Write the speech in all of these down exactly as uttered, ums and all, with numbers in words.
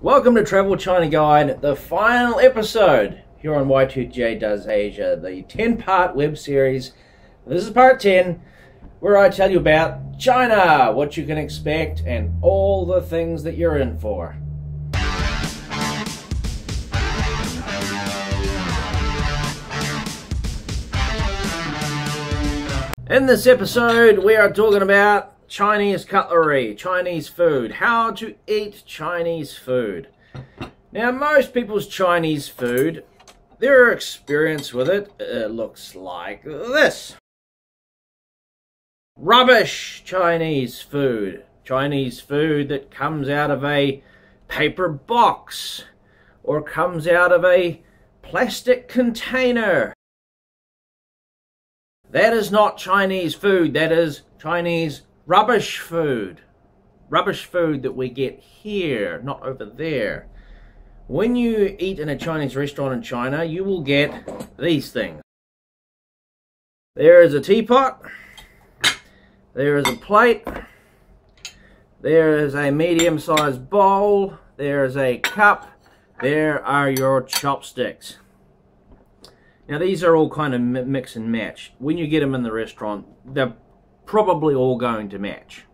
Welcome to Travel China Guide, the final episode here on Y two J Does Asia, the ten part web series. This is part ten, where I tell you about China, what you can expect, and all the things that you're in for. In this episode, we are talking about Chinese cutlery, Chinese food, how to eat Chinese food. Now, most people's Chinese food, their experience with it, it looks like this. Rubbish Chinese food, Chinese food that comes out of a paper box or comes out of a plastic container. That is not Chinese food, that is Chinese rubbish food. Rubbish food that we get here, not over there. When you eat in a Chinese restaurant in China, you will get these things. There is a teapot. There is a plate. There is a medium-sized bowl. There is a cup. There are your chopsticks. Now, these are all kind of mix and match. When you get them in the restaurant, they're probably all going to match.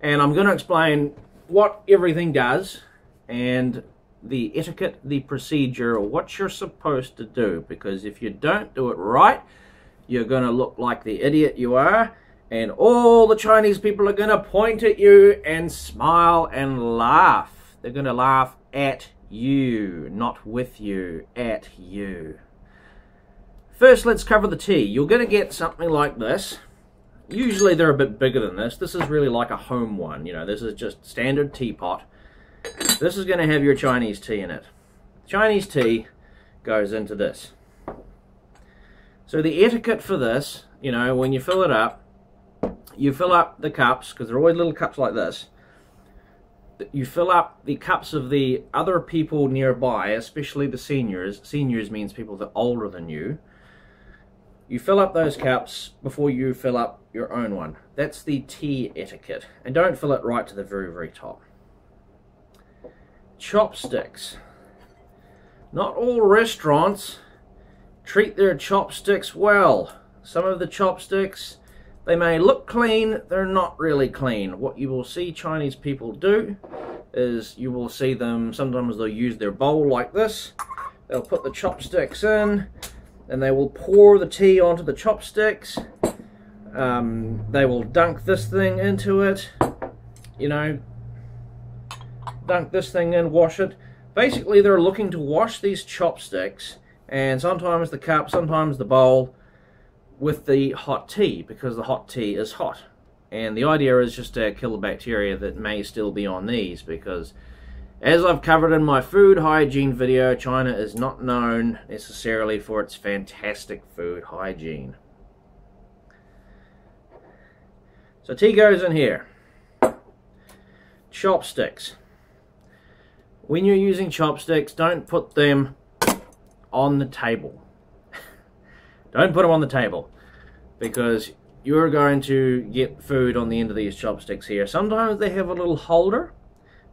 And I'm going to explain what everything does and the etiquette, the procedure, or what you're supposed to do. Because if you don't do it right, you're going to look like the idiot you are. And all the Chinese people are going to point at you and smile and laugh. They're going to laugh at you, not with you, at you. First, let's cover the tea. You're going to get something like this. Usually they're a bit bigger than this. This is really like a home one. You know, this is just standard teapot. This is going to have your Chinese tea in it. Chinese tea goes into this. So the etiquette for this, you know, when you fill it up, you fill up the cups, because they're always little cups like this. You fill up the cups of the other people nearby, especially the seniors. Seniors means people that are older than you. You fill up those cups before you fill up your own one. That's the tea etiquette. And don't fill it right to the very, very top. Chopsticks. Not all restaurants treat their chopsticks well. Some of the chopsticks, they may look clean, they're not really clean. What you will see Chinese people do is you will see them, sometimes they'll use their bowl like this. They'll put the chopsticks in, and they will pour the tea onto the chopsticks. Um, they will dunk this thing into it, you know, dunk this thing in, wash it. Basically, they're looking to wash these chopsticks, and sometimes the cup, sometimes the bowl, with the hot tea, because the hot tea is hot. And the idea is just to kill the bacteria that may still be on these, because as I've covered in my food hygiene video, China is not known necessarily for its fantastic food hygiene. So tea goes in here. Chopsticks. When you're using chopsticks, don't put them on the table. Don't put them on the table, because you're going to get food on the end of these chopsticks here. Sometimes they have a little holder.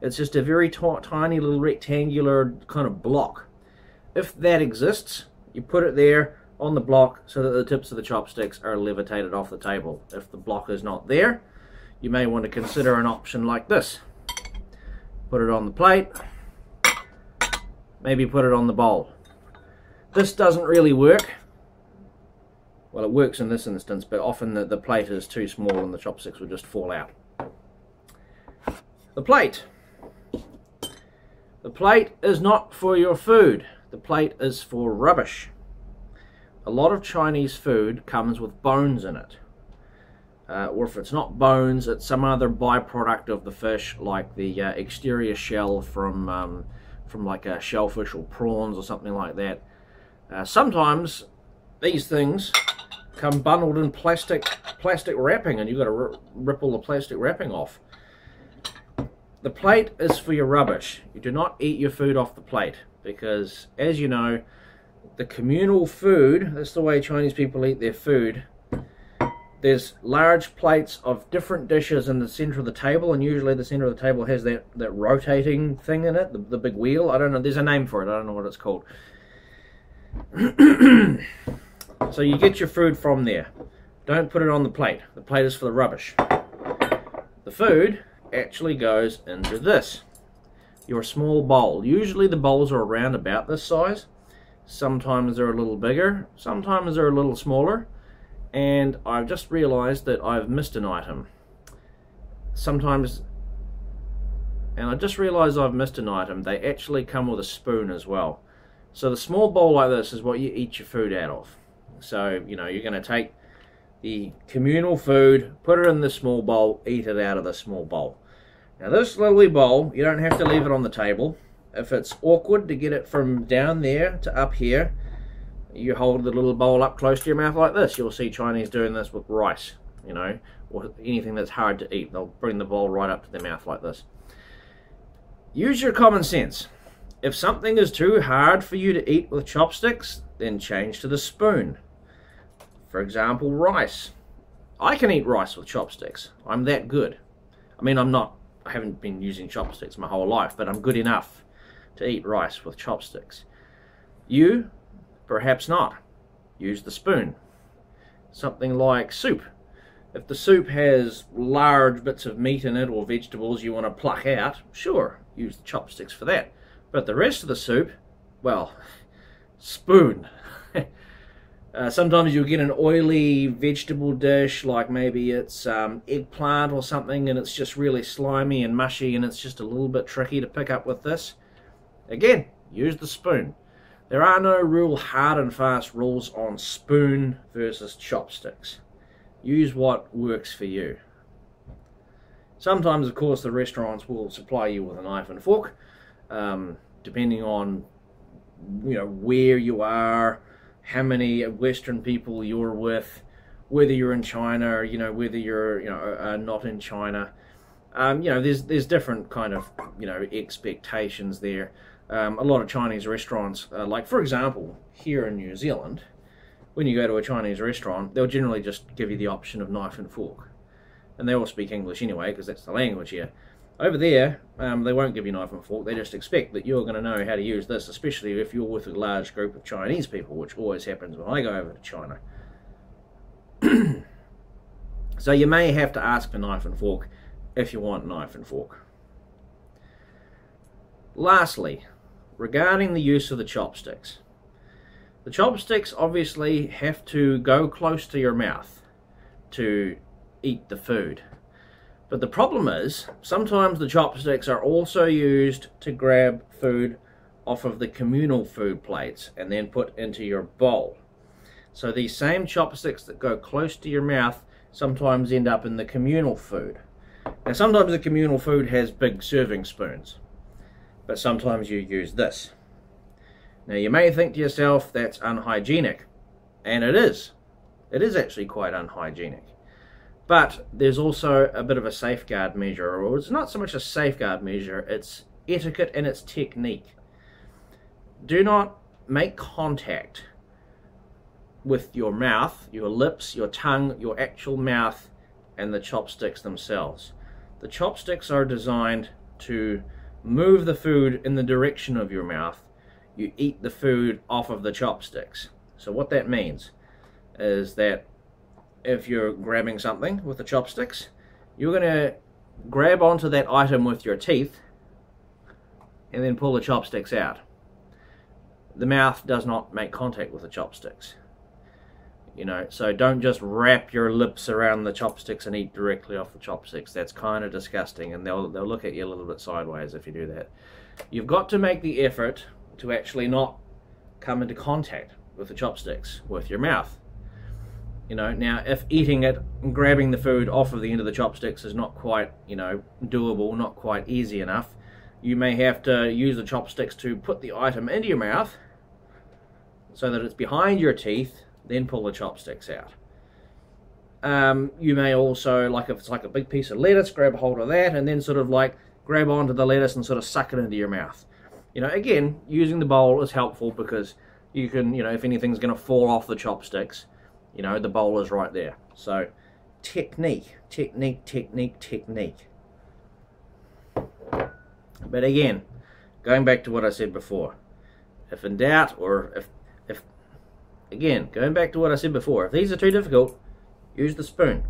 It's just a very tiny little rectangular kind of block. If that exists, you put it there on the block so that the tips of the chopsticks are levitated off the table. If the block is not there, you may want to consider an option like this. Put it on the plate, maybe put it on the bowl. This doesn't really work. Well, it works in this instance, but often the, the plate is too small and the chopsticks will just fall out. The plate. The plate is not for your food. The plate is for rubbish. A lot of Chinese food comes with bones in it. Uh, or if it's not bones, it's some other byproduct of the fish, like the uh, exterior shell from, um, from like a shellfish or prawns or something like that. Uh, sometimes these things come bundled in plastic plastic wrapping, and you've got to rip all the plastic wrapping off. The plate is for your rubbish. You do not eat your food off the plate, because, as you know, the communal food, that's the way Chinese people eat their food, There's large plates of different dishes in the centre of the table, and usually the centre of the table has that, that rotating thing in it, the, the big wheel. I don't know, there's a name for it, I don't know what it's called. So you get your food from there. Don't put it on the plate. The plate is for the rubbish. The food actually goes into this, your small bowl. Usually the bowls are around about this size. Sometimes they're a little bigger, sometimes they're a little smaller. And I've just realized that I've missed an item. Sometimes, and I just realized I've missed an item, they actually come with a spoon as well. So the small bowl like this is what you eat your food out of. So, you know, you're going to take the communal food, put it in the small bowl, eat it out of the small bowl. Now this little bowl, you don't have to leave it on the table. If it's awkward to get it from down there to up here, you hold the little bowl up close to your mouth like this. You'll see Chinese doing this with rice, you know, or anything that's hard to eat. They'll bring the bowl right up to their mouth like this. Use your common sense. If something is too hard for you to eat with chopsticks, then change to the spoon. For example, rice. I can eat rice with chopsticks. I'm that good. I mean, I'm not, I haven't been using chopsticks my whole life, but I'm good enough to eat rice with chopsticks. You, perhaps not. Use the spoon. Something like soup. If the soup has large bits of meat in it or vegetables you want to pluck out, sure, use the chopsticks for that. But the rest of the soup, well, spoon. uh, sometimes you'll get an oily vegetable dish, like maybe it's um, eggplant or something, and it's just really slimy and mushy, and it's just a little bit tricky to pick up with this. Again, use the spoon. There are no real hard and fast rules on spoon versus chopsticks. Use what works for you. Sometimes, of course, the restaurants will supply you with a knife and fork, um, depending on, you know, where you are, how many Western people you're with, whether you're in China, or, you know, whether you're, you know, uh, not in China. Um, you know, there's there's different kind of, you know, expectations there. Um, a lot of Chinese restaurants, uh, like for example, here in New Zealand, when you go to a Chinese restaurant, they'll generally just give you the option of knife and fork. And they all speak English anyway, because that's the language here. Over there, um, they won't give you knife and fork, they just expect that you're going to know how to use this, especially if you're with a large group of Chinese people, which always happens when I go over to China. So you may have to ask for knife and fork if you want knife and fork. Lastly, regarding the use of the chopsticks. The chopsticks obviously have to go close to your mouth to eat the food. But the problem is, sometimes the chopsticks are also used to grab food off of the communal food plates and then put into your bowl. So these same chopsticks that go close to your mouth sometimes end up in the communal food. Now sometimes the communal food has big serving spoons, but sometimes you use this. Now you may think to yourself, that's unhygienic, and it is. It is actually quite unhygienic. But there's also a bit of a safeguard measure, or it's not so much a safeguard measure, it's etiquette and it's technique. Do not make contact with your mouth, your lips, your tongue, your actual mouth, and the chopsticks themselves. The chopsticks are designed to move the food in the direction of your mouth. You eat the food off of the chopsticks. So what that means is that if you're grabbing something with the chopsticks, you're going to grab onto that item with your teeth and then pull the chopsticks out. The mouth does not make contact with the chopsticks. You know, so don't just wrap your lips around the chopsticks and eat directly off the chopsticks. That's kind of disgusting, and they'll, they'll look at you a little bit sideways if you do that. You've got to make the effort to actually not come into contact with the chopsticks, with your mouth. You know, now if eating it and grabbing the food off of the end of the chopsticks is not quite, you know, doable, not quite easy enough, you may have to use the chopsticks to put the item into your mouth so that it's behind your teeth, then pull the chopsticks out. Um, you may also, like if it's like a big piece of lettuce, grab a hold of that and then sort of like grab onto the lettuce and sort of suck it into your mouth. You know, again, using the bowl is helpful because you can, you know, if anything's going to fall off the chopsticks, you know, the bowl is right there. So technique, technique, technique, technique. But again, going back to what I said before, if in doubt, or if, if again, going back to what I said before, if these are too difficult, use the spoon.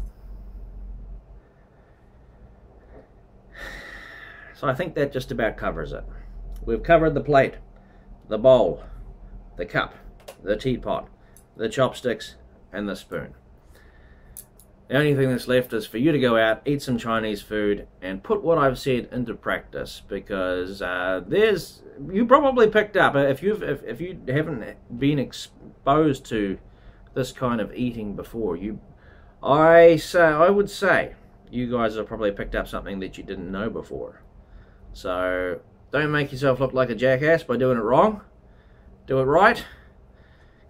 So I think that just about covers it. We've covered the plate, the bowl, the cup, the teapot, the chopsticks, and the spoon. The only thing that's left is for you to go out, eat some Chinese food, and put what I've said into practice, because uh, there's, you probably picked up, if you've if, if you haven't been exposed to this kind of eating before, you, I say, I would say, you guys have probably picked up something that you didn't know before. So don't make yourself look like a jackass by doing it wrong. Do it right.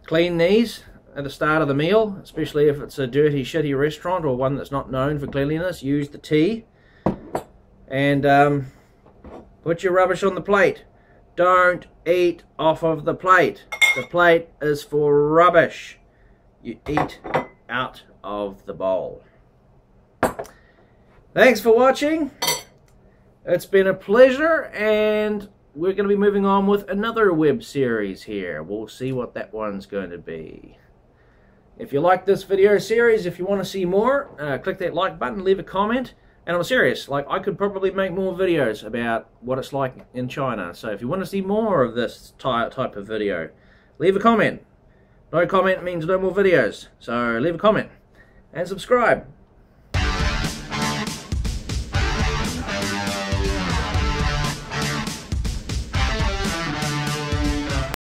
Clean these at the start of the meal, especially if it's a dirty, shitty restaurant or one that's not known for cleanliness. Use the tea, and um, put your rubbish on the plate. Don't eat off of the plate. The plate is for rubbish. You eat out of the bowl. Thanks for watching. It's been a pleasure, and we're going to be moving on with another web series here. We'll see what that one's going to be. If you like this video series, if you want to see more, uh, click that like button, leave a comment. And I'm serious, like, I could probably make more videos about what it's like in China. So if you want to see more of this ty type of video, leave a comment. No comment means no more videos. So leave a comment and subscribe.